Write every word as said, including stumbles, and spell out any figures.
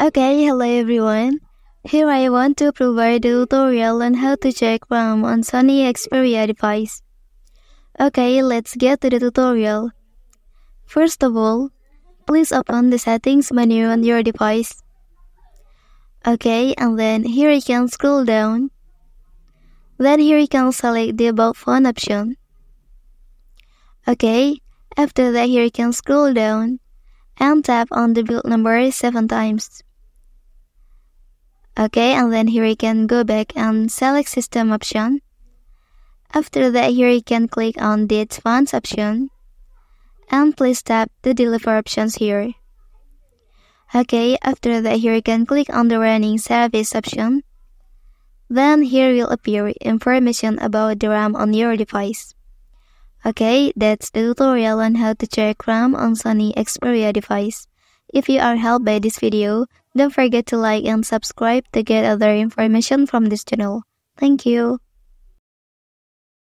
Okay, hello everyone. Here I want to provide a tutorial on how to check RAM on Sony Xperia device. Okay, let's get to the tutorial. First of all, please open the settings menu on your device. Okay, and then here you can scroll down. Then here you can select the About Phone option. Okay, after that here you can scroll down and tap on the build number seven times. Okay, and then here you can go back and select system option. After that here you can click on the advanced option and please tap the deliver options here. Okay, after that here you can click on the running service option. Then here will appear information about the RAM on your device. Okay, that's the tutorial on how to check RAM on Sony Xperia device. If you are helped by this video, don't forget to like and subscribe to get other information from this channel. Thank you.